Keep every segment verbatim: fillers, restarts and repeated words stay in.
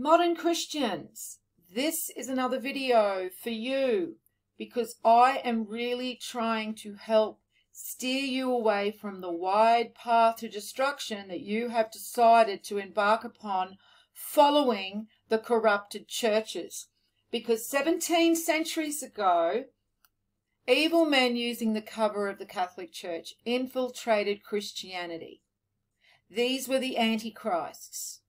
Modern Christians, this is another video for you because I am really trying to help steer you away from the wide path to destruction that you have decided to embark upon following the corrupted churches. Because seventeen centuries ago, evil men using the cover of the Catholic Church infiltrated Christianity. These were the antichrists.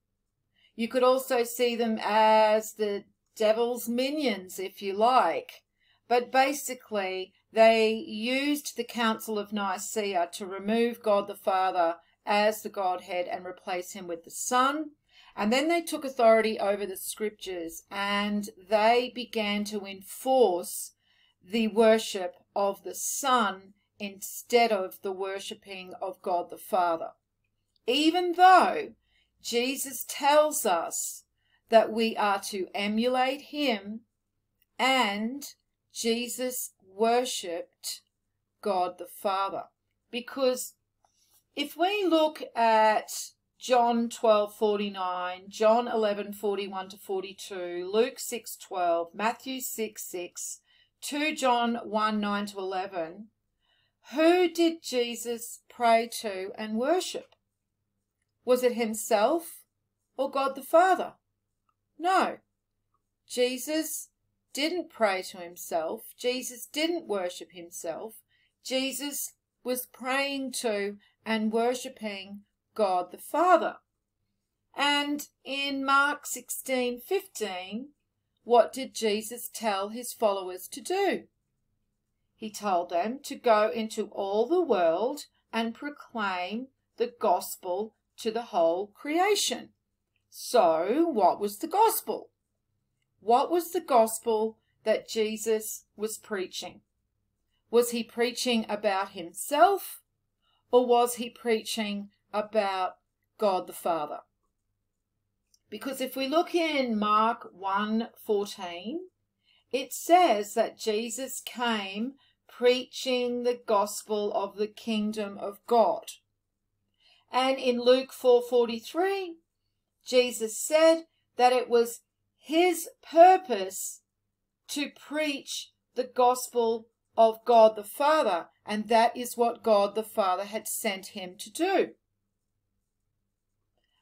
You could also see them as the devil's minions, if you like. But basically, they used the Council of Nicaea to remove God the Father as the Godhead and replace him with the Son. And then they took authority over the scriptures and they began to enforce the worship of the Son instead of the worshipping of God the Father. Even though Jesus tells us that we are to emulate him, and Jesus worshipped God the Father. Because if we look at John twelve forty-nine, John eleven forty-one to forty-two, Luke six twelve, Matthew six six, two John one nine to eleven, who did Jesus pray to and worship? Was it himself or God the Father? No. Jesus didn't pray to himself. Jesus didn't worship himself. Jesus was praying to and worshipping God the Father. And in Mark sixteen fifteen, what did Jesus tell his followers to do? He told them to go into all the world and proclaim the gospel to the whole creation. So, what was the gospel? What was the gospel that Jesus was preaching? Was he preaching about himself, or was he preaching about God the Father? Because if we look in Mark one fourteen, it says that Jesus came preaching the gospel of the kingdom of God. And in Luke four forty-three, Jesus said that it was his purpose to preach the gospel of God the Father, and that is what God the Father had sent him to do.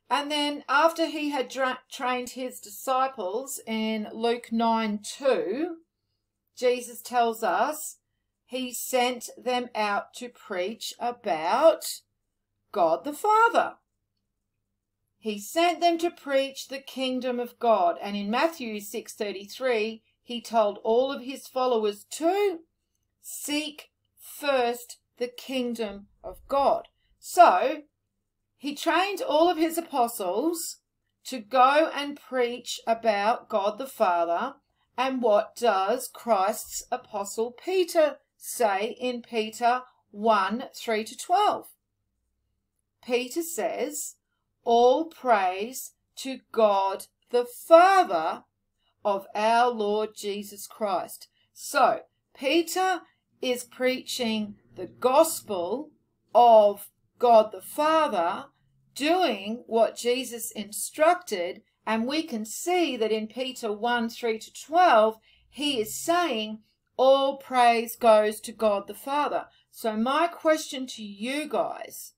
And then after he had trained his disciples in Luke nine two, Jesus tells us he sent them out to preach about God the Father. He sent them to preach the kingdom of God. And in Matthew six thirty-three, he told all of his followers to seek first the kingdom of God. So, he trained all of his apostles to go and preach about God the Father. And what does Christ's apostle Peter say in Peter one three to twelve? Peter says, all praise to God the Father of our Lord Jesus Christ. So, Peter is preaching the gospel of God the Father, doing what Jesus instructed, and we can see that in Peter one three to twelve, he is saying all praise goes to God the Father. So my question to you guys,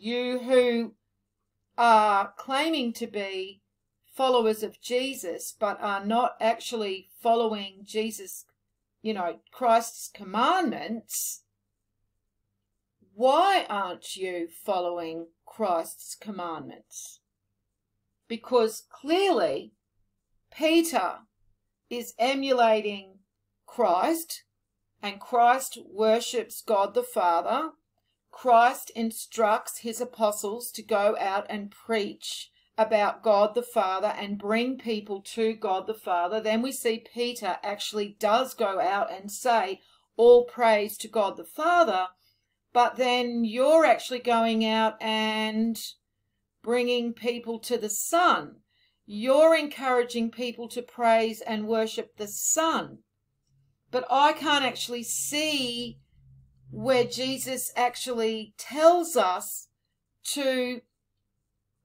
you who are claiming to be followers of Jesus but are not actually following Jesus, you know, Christ's commandments, why aren't you following Christ's commandments? Because clearly Peter is emulating Christ, and Christ worships God the Father. Christ instructs his apostles to go out and preach about God the Father and bring people to God the Father. Then we see Peter actually does go out and say, all praise to God the Father. But then you're actually going out and bringing people to the Son. You're encouraging people to praise and worship the Son. But I can't actually see where Jesus actually tells us to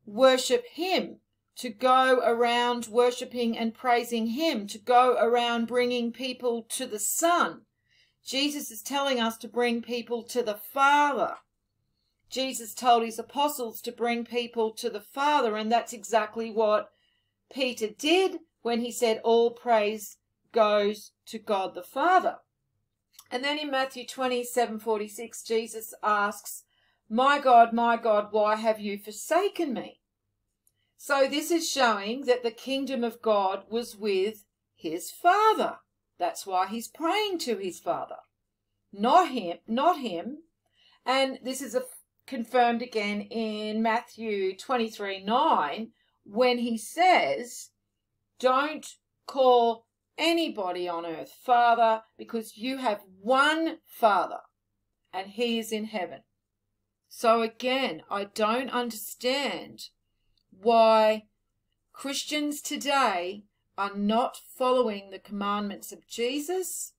worship him, to go around worshipping and praising him, to go around bringing people to the Son. Jesus is telling us to bring people to the Father. Jesus told his apostles to bring people to the Father, and that's exactly what Peter did when he said all praise goes to God the Father. And then in Matthew twenty-seven forty-six, Jesus asks, "My God, my God, why have you forsaken me?" So this is showing that the kingdom of God was with his Father. That's why he's praying to his Father, not him, not him. And this is a, confirmed again in Matthew twenty-three nine, when he says, "Don't call anybody on earth Father, because you have one Father, and he is in heaven." So again, I don't understand why Christians today are not following the commandments of Jesus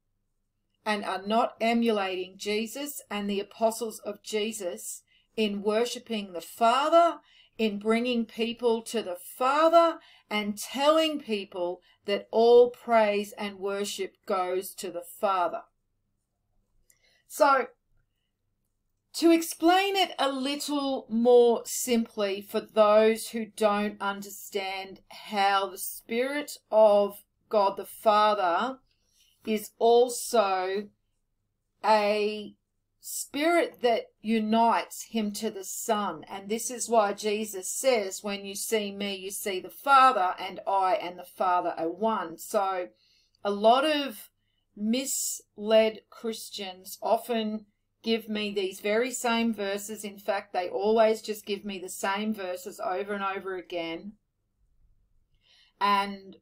and are not emulating Jesus and the apostles of Jesus in worshipping the Father, in bringing people to the Father, and telling people that all praise and worship goes to the Father. So, to explain it a little more simply for those who don't understand how the Spirit of God the Father is also a spirit that unites him to the Son. And this is why Jesus says, "When you see me, you see the Father, and I and the Father are one." So a lot of misled Christians often give me these very same verses. In fact, they always just give me the same verses over and over again. And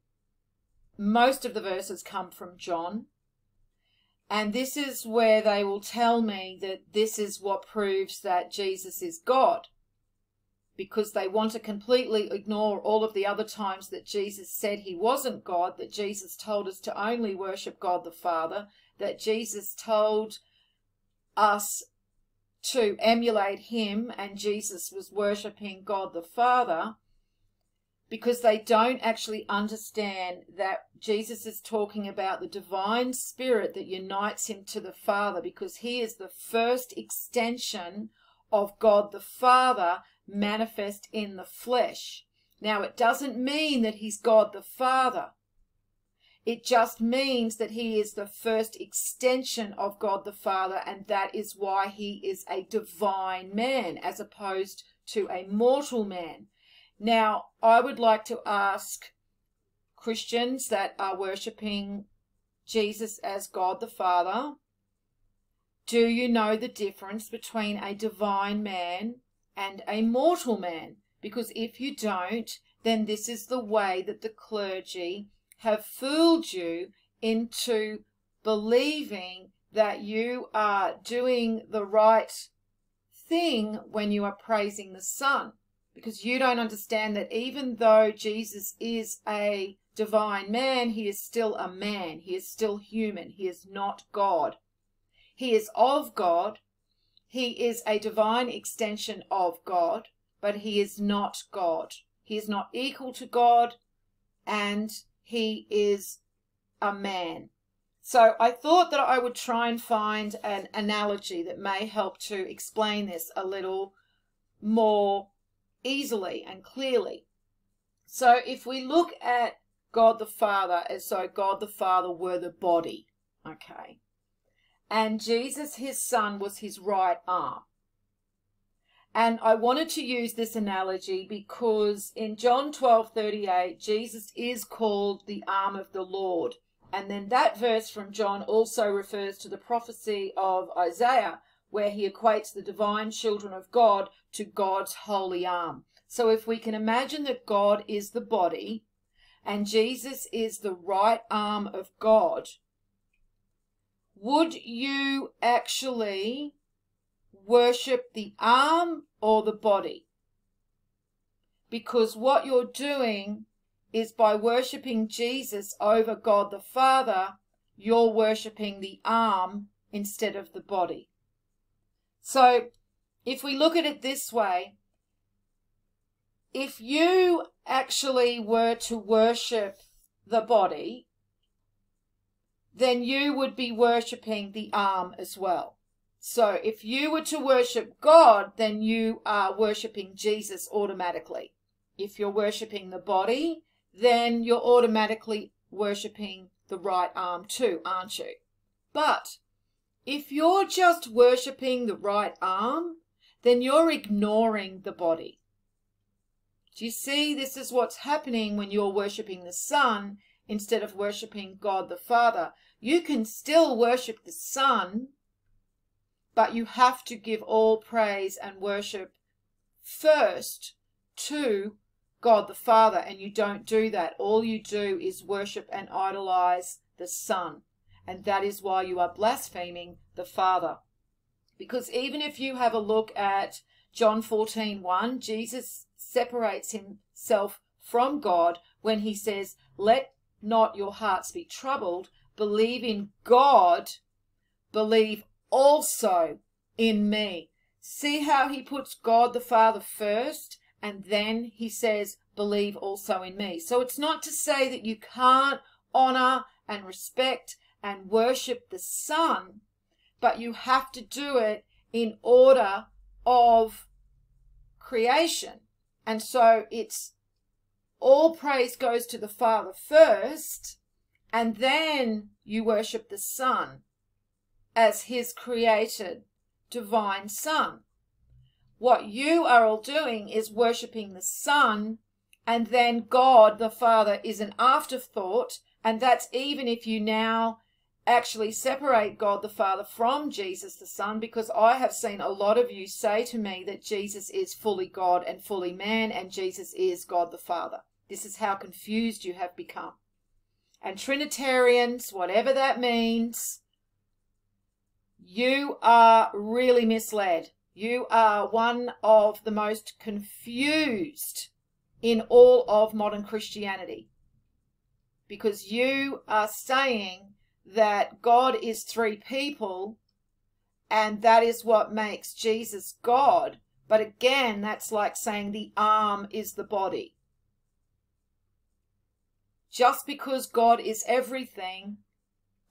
most of the verses come from John. And this is where they will tell me that this is what proves that Jesus is God, because they want to completely ignore all of the other times that Jesus said he wasn't God, that Jesus told us to only worship God the Father, that Jesus told us to emulate him, and Jesus was worshipping God the Father, because they don't actually understand that Jesus is talking about the divine spirit that unites him to the Father, because he is the first extension of God the Father manifest in the flesh. Now, it doesn't mean that he's God the Father. It just means that he is the first extension of God the Father, and that is why he is a divine man as opposed to a mortal man. Now, I would like to ask Christians that are worshipping Jesus as God the Father, do you know the difference between a divine man and a mortal man? Because if you don't, then this is the way that the clergy have fooled you into believing that you are doing the right thing when you are praising the Son. Because you don't understand that even though Jesus is a divine man, he is still a man. He is still human. He is not God. He is of God. He is a divine extension of God, but he is not God. He is not equal to God, and he is a man. So I thought that I would try and find an analogy that may help to explain this a little more easily and clearly. So if we look at God the Father as though God the Father were the body, okay, and Jesus his Son was his right arm. And I wanted to use this analogy because in John twelve thirty-eight, Jesus is called the arm of the Lord. And then that verse from John also refers to the prophecy of Isaiah, where he equates the divine children of God to God's holy arm. So if we can imagine that God is the body and Jesus is the right arm of God, would you actually worship the arm or the body? Because what you're doing is, by worshipping Jesus over God the Father, you're worshipping the arm instead of the body. So if we look at it this way, if you actually were to worship the body, then you would be worshipping the arm as well. So if you were to worship God, then you are worshipping Jesus automatically. If you're worshipping the body, then you're automatically worshipping the right arm too, aren't you? But if you're just worshipping the right arm, then you're ignoring the body. Do you see? This is what's happening when you're worshipping the Son instead of worshipping God the Father. You can still worship the Son, but you have to give all praise and worship first to God the Father, and you don't do that. All you do is worship and idolize the Son, and that is why you are blaspheming the Father. Because even if you have a look at John fourteen one, Jesus separates himself from God when he says, "Let not your hearts be troubled. Believe in God. Believe also in me." See how he puts God the Father first, and then he says, "Believe also in me." So it's not to say that you can't honor and respect and worship the Son, but you have to do it in order of creation. And so it's all praise goes to the Father first, and then you worship the Son as his created divine Son. What you are all doing is worshipping the Son, and then God the Father is an afterthought, and that's even if you now actually separate God the Father from Jesus the Son, because I have seen a lot of you say to me that Jesus is fully God and fully man, and Jesus is God the Father. This is how confused you have become. And Trinitarians, whatever that means, you are really misled. You are one of the most confused in all of modern Christianity, because you are saying that God is three people, and that is what makes Jesus God. But again, that's like saying the arm is the body. Just because God is everything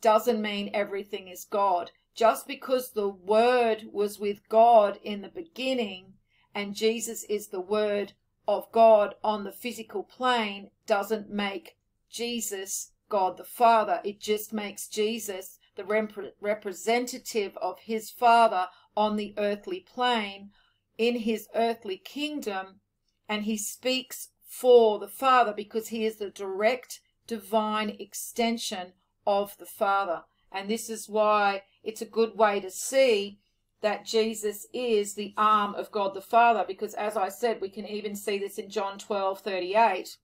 doesn't mean everything is God. Just because the Word was with God in the beginning and Jesus is the Word of God on the physical plane doesn't make Jesus God the Father. It just makes Jesus the rep representative of his Father on the earthly plane in his earthly kingdom, and he speaks for the Father because he is the direct divine extension of the Father. And this is why it's a good way to see that Jesus is the arm of God the Father, because as I said, we can even see this in John twelve thirty-eight.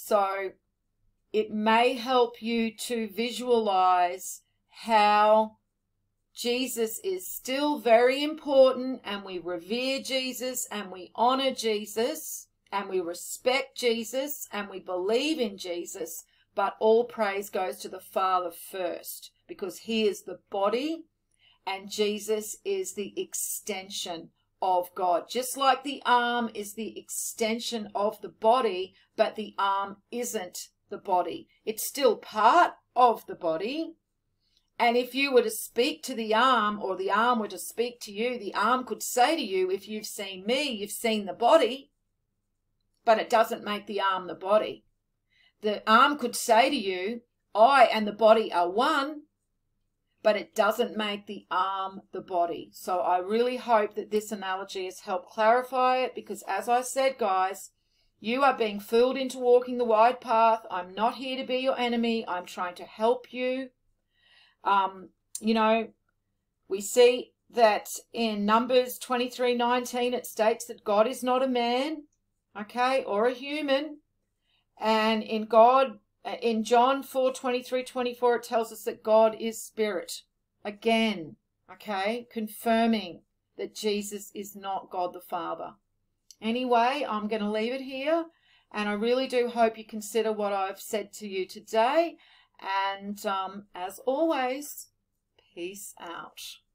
So it may help you to visualize how Jesus is still very important, and we revere Jesus, and we honor Jesus, and we respect Jesus, and we believe in Jesus. But all praise goes to the Father first, because he is the body and Jesus is the extension of God. Just like the arm is the extension of the body, but the arm isn't the body. It's still part of the body. And if you were to speak to the arm, or the arm were to speak to you, the arm could say to you, "If you've seen me, you've seen the body," but it doesn't make the arm the body. The arm could say to you, "I and the body are one," but it doesn't make the arm the body. So I really hope that this analogy has helped clarify it, because as I said, guys, you are being fooled into walking the wide path. I'm not here to be your enemy. I'm trying to help you. Um, you know, we see that in Numbers twenty-three nineteen, it states that God is not a man, okay, or a human. And in God, in John four twenty-three twenty-four, it tells us that God is spirit. Again, okay, confirming that Jesus is not God the Father. Anyway, I'm going to leave it here, and I really do hope you consider what I've said to you today. And um, as always, peace out.